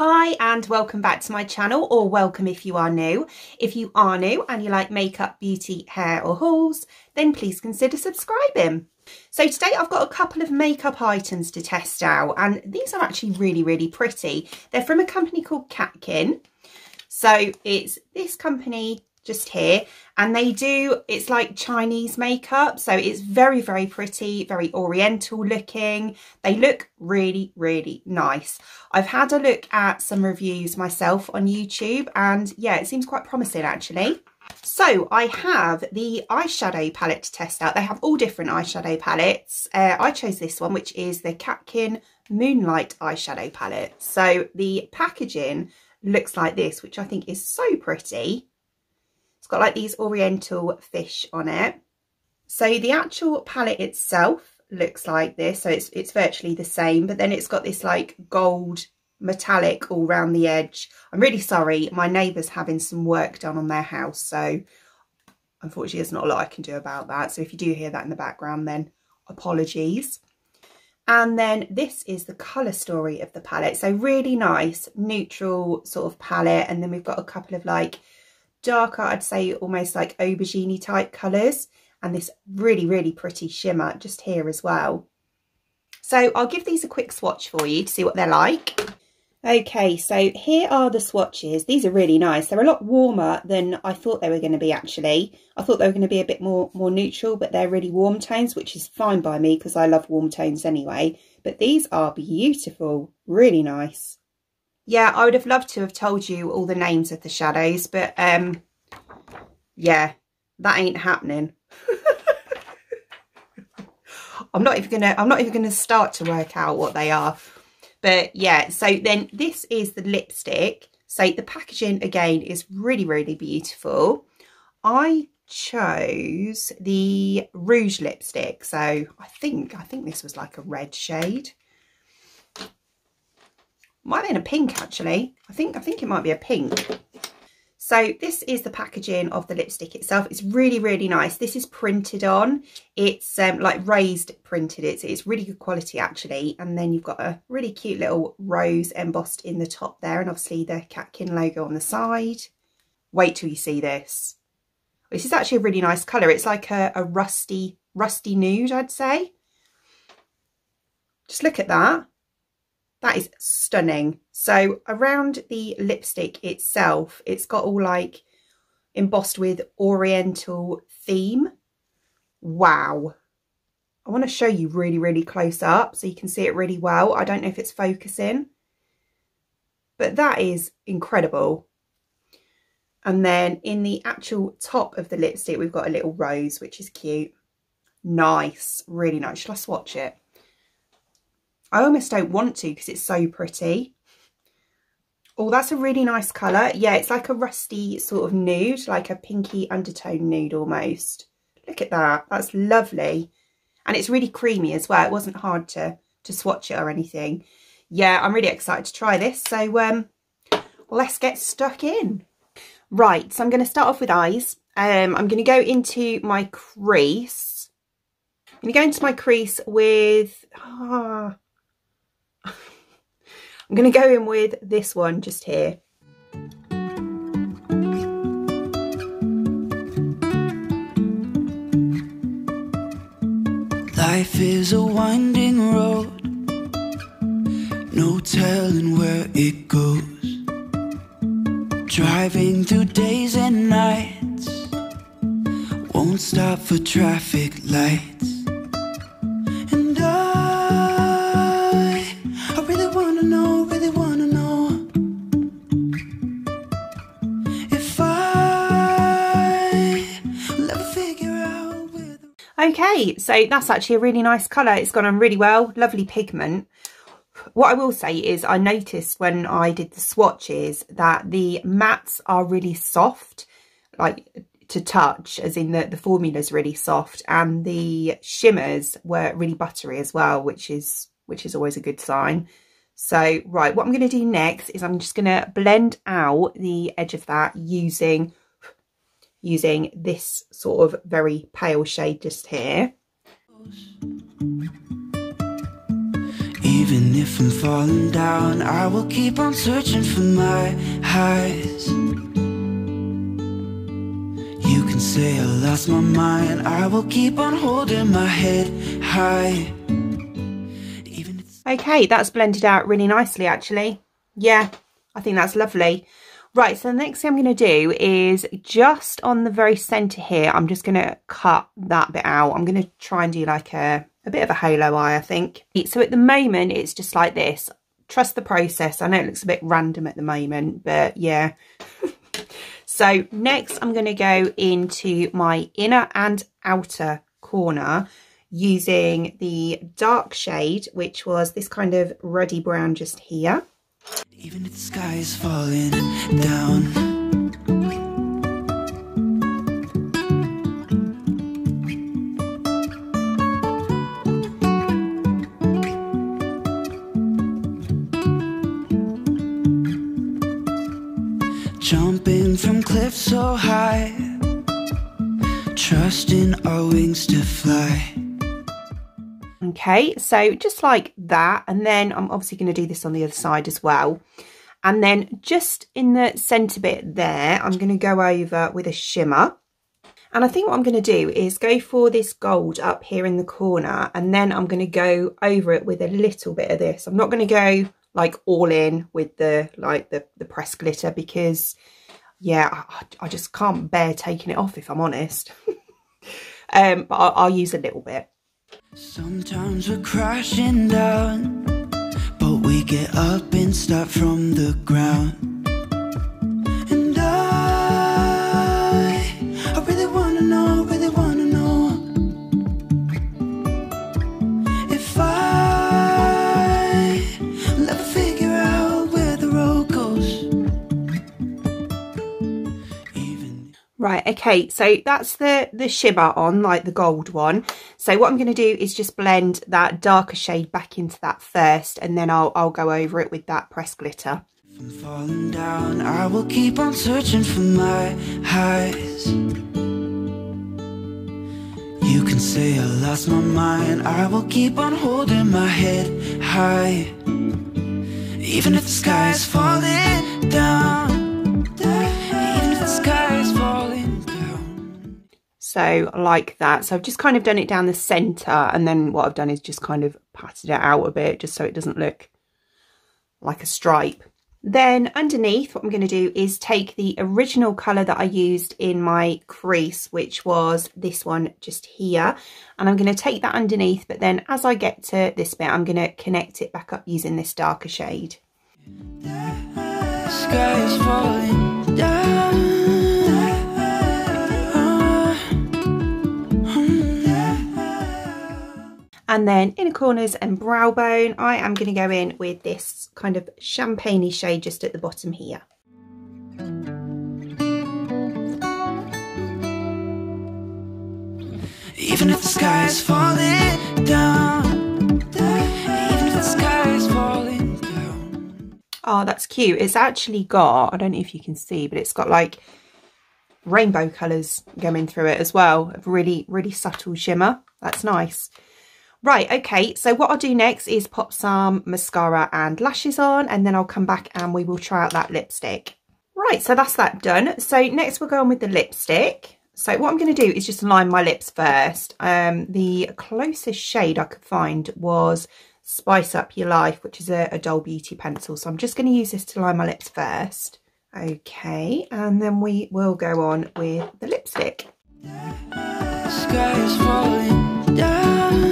Hi and welcome back to my channel, or welcome if you are new. If you are new and you like makeup, beauty, hair or hauls, then please consider subscribing. So today I've got a couple of makeup items to test out, and these are actually really pretty. They're from a company called Catkin. So it's this company just here, and they do, it's like Chinese makeup, so it's very pretty, very oriental looking. They look really nice. I've had a look at some reviews myself on YouTube, and yeah, it seems quite promising actually. So I have the eyeshadow palette to test out. They have all different eyeshadow palettes. I chose this one, which is the Catkin Moonlight eyeshadow palette. So the packaging looks like this, which I think is so pretty. Got like these oriental fish on it. So the actual palette itself looks like this, so it's virtually the same, but then it's got this like gold metallic all round the edge. I'm really sorry, my neighbour's having some work done on their house, so unfortunately there's not a lot I can do about that, so if you do hear that in the background then apologies. And then this is the colour story of the palette, so really nice neutral sort of palette, and then we've got a couple of like darker, I'd say almost like aubergine type colours, and this really pretty shimmer just here as well. So I'll give these a quick swatch for you to see what they're like. Okay, so here are the swatches. These are really nice. They're a lot warmer than I thought they were going to be actually. I thought they were going to be a bit more neutral, but they're really warm tones, which is fine by me because I love warm tones anyway. But these are beautiful, really nice. Yeah, I would have loved to have told you all the names of the shadows, but yeah, that ain't happening. I'm not even gonna start to work out what they are. But yeah, so then this is the lipstick. So the packaging again is really beautiful. I chose the Rouge lipstick, so I think this was like a red shade. Might be in a pink actually. I think it might be a pink. So this is the packaging of the lipstick itself. It's really nice. This is printed on. It's like raised printed. It's really good quality actually. And then you've got a really cute little rose embossed in the top there, and obviously the Catkin logo on the side. Wait till you see this. This is actually a really nice colour. It's like a rusty nude, I'd say. Just look at that. That is stunning. So around the lipstick itself, it's got all like embossed with oriental theme. Wow. I want to show you really close up so you can see it really well. I don't know if it's focusing, but that is incredible. And then in the actual top of the lipstick, we've got a little rose, which is cute. Nice, really nice. Shall I swatch it? I almost don't want to because it's so pretty. Oh, that's a really nice colour. Yeah, it's like a rusty sort of nude, like a pinky undertone nude almost. Look at that. That's lovely. And it's really creamy as well. It wasn't hard to swatch it or anything. Yeah, I'm really excited to try this. So let's get stuck in. Right, so I'm going to start off with eyes. I'm going to go into my crease. I'm going to go into my crease with... I'm going to go in with this one just here. Life is a winding road, no telling where it goes. Driving through days and nights, won't stop for traffic lights. Okay, so that's actually a really nice colour. It's gone on really well, lovely pigment. What I will say is I noticed when I did the swatches that the mattes are really soft, like to touch, as in the formula's really soft, and the shimmers were really buttery as well, which is always a good sign. So right, what I'm going to do next is I'm just going to blend out the edge of that using this sort of very pale shade just here. Even if I'm falling down, I will keep on searching for my highs. You can say I lost my mind, I will keep on holding my head high. Okay, that's blended out really nicely actually. Yeah, I think that's lovely. Right, so the next thing I'm going to do is just on the very centre here, I'm just going to cut that bit out. I'm going to try and do like a bit of a halo eye, I think. So at the moment, it's just like this. Trust the process. I know it looks a bit random at the moment, but yeah. So next, I'm going to go into my inner and outer corner using the dark shade, which was this kind of ruddy brown just here. Even if the sky is falling down, jumping from cliffs so high, trusting our wings to fly. Okay, so just like that, and then I'm obviously going to do this on the other side as well. And then just in the centre bit there, I'm going to go over with a shimmer. And I think what I'm going to do is go for this gold up here in the corner, and then I'm going to go over it with a little bit of this. I'm not going to go like all in with the like the pressed glitter, because yeah, I just can't bear taking it off if I'm honest. But I'll use a little bit. Sometimes we're crashing down, but we get up and start from the ground. And I really wanna know if I'll ever figure out where the road goes. Right, okay, so that's the shimmer on, like the gold one. So what I'm going to do is just blend that darker shade back into that first, and then I'll go over it with that pressed glitter. If I'm falling down, I will keep on searching for my highs. You can say I lost my mind, I will keep on holding my head high. Even if the sky is falling down, even if the sky is falling. So like that. So I've just kind of done it down the centre, and then what I've done is just kind of patted it out a bit just so it doesn't look like a stripe. Then underneath, what I'm going to do is take the original colour that I used in my crease, which was this one just here, and I'm going to take that underneath, but then as I get to this bit, I'm going to connect it back up using this darker shade. The sky is falling down. And then inner corners and brow bone, I am going to go in with this kind of champagne-y shade just at the bottom here. Even if the sky is falling down, even if the sky is falling down. Oh, that's cute. It's actually got, I don't know if you can see, but it's got like rainbow colours going through it as well. A really, really subtle shimmer. That's nice. Right, okay, so what I'll do next is pop some mascara and lashes on, and then I'll come back and we will try out that lipstick. Right, so that's that done. So next we'll go on with the lipstick. So what I'm going to do is just line my lips first. The closest shade I could find was Spice Up Your Life, which is a Doll Beauty pencil. So I'm just going to use this to line my lips first. Okay, and then we will go on with the lipstick. The sky is falling down.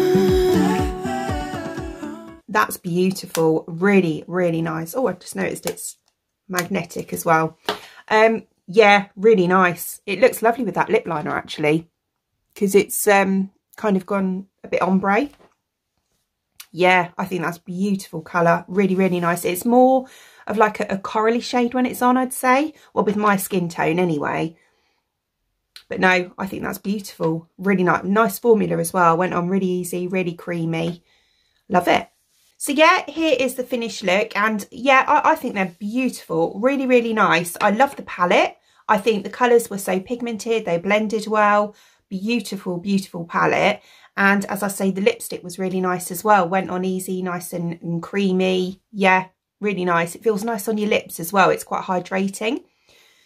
That's beautiful, really, really nice. Oh, I've just noticed it's magnetic as well. Yeah, really nice. It looks lovely with that lip liner actually, because it's kind of gone a bit ombre. Yeah, I think that's beautiful colour, really, really nice. It's more of like a corally shade when it's on, I'd say. Well, with my skin tone anyway. But no, I think that's beautiful. Really nice formula as well. Went on really easy, really creamy. Love it. So yeah, here is the finished look, and yeah, I think they're beautiful, really, really nice. I love the palette. I think the colours were so pigmented, they blended well, beautiful, beautiful palette. And as I say, the lipstick was really nice as well. Went on easy, nice and creamy. Yeah, really nice. It feels nice on your lips as well. It's quite hydrating.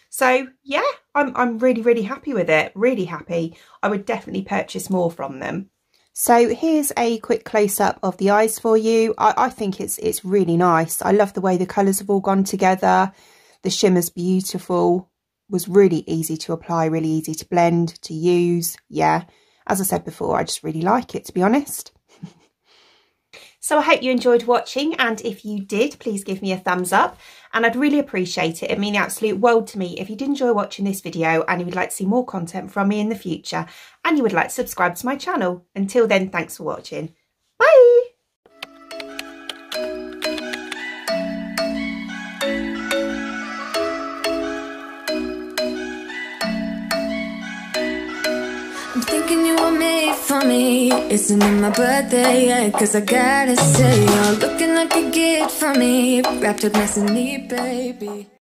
So yeah, I'm really, really happy with it. Really happy. I would definitely purchase more from them. So here's a quick close-up of the eyes for you. I think it's really nice. I love the way the colours have all gone together. The shimmer's beautiful. Was really easy to apply, really easy to blend, to use. Yeah, as I said before, I just really like it, to be honest. So I hope you enjoyed watching, and if you did, please give me a thumbs up and I'd really appreciate it. It'd mean the absolute world to me if you did enjoy watching this video and you would like to see more content from me in the future and you would like to subscribe to my channel. Until then, thanks for watching. Bye! I'm thinking you were made for me. Isn't it my birthday yet? 'Cause I gotta say, you're looking like a gift for me, wrapped up nice and neat, baby.